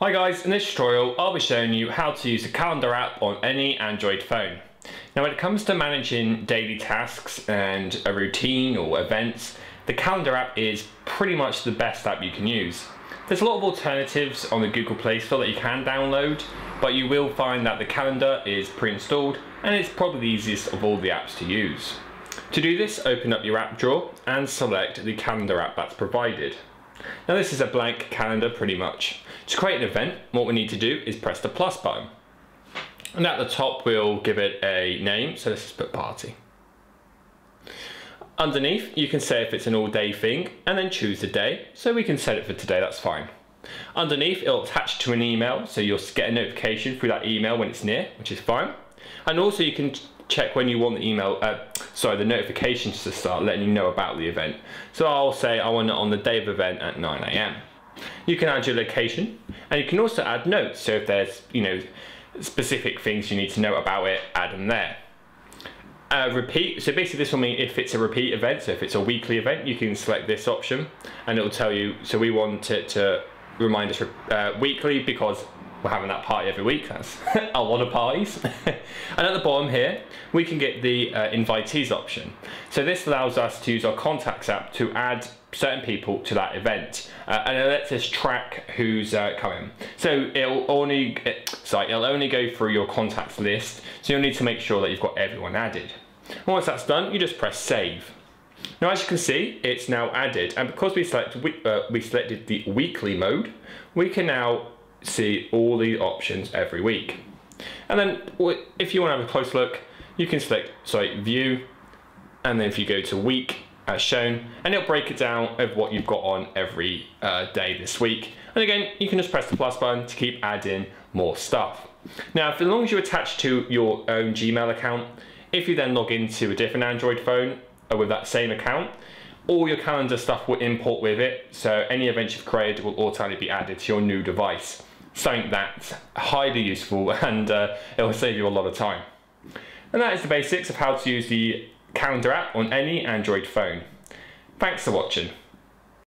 Hi guys, in this tutorial I'll be showing you how to use the calendar app on any Android phone. Now when it comes to managing daily tasks and a routine or events, the calendar app is pretty much the best app you can use. There's a lot of alternatives on the Google Play Store that you can download, but you will find that the calendar is pre-installed and it's probably the easiest of all the apps to use. To do this, open up your app drawer and select the calendar app that's provided. Now this is a blank calendar pretty much. To create an event, what we need to do is press the plus button. And at the top we'll give it a name, so let's just put party. Underneath you can say if it's an all day thing and then choose the day, so we can set it for today, that's fine. Underneath it'll attach to an email, so you'll get a notification through that email when it's near, which is fine. And also you can check when you want the notifications to start letting you know about the event. So I'll say I want it on the day of event at 9 AM. You can add your location, and you can also add notes. So if there's specific things you need to know about it, add them there. Repeat, so basically this will mean if it's a repeat event, so if it's a weekly event, you can select this option and it'll tell you, so we want it to remind us weekly because we're having that party every week, that's a lot of parties. And at the bottom here, we can get the invitees option. So this allows us to use our contacts app to add certain people to that event. And it lets us track who's coming. So it'll only go through your contacts list. So you'll need to make sure that you've got everyone added. And once that's done, you just press save. Now as you can see, it's now added. And because we selected the weekly mode, we can now see all the options every week. And then if you want to have a close look, you can select view, and then if you go to week as shown, and it'll break it down of what you've got on every day this week. And again, you can just press the plus button to keep adding more stuff. Now as long as you attach to your own Gmail account, if you then log into a different Android phone with that same account, all your calendar stuff will import with it, so any events you've created will automatically be added to your new device. Something that's highly useful, and it will save you a lot of time. And that is the basics of how to use the calendar app on any Android phone. Thanks for watching.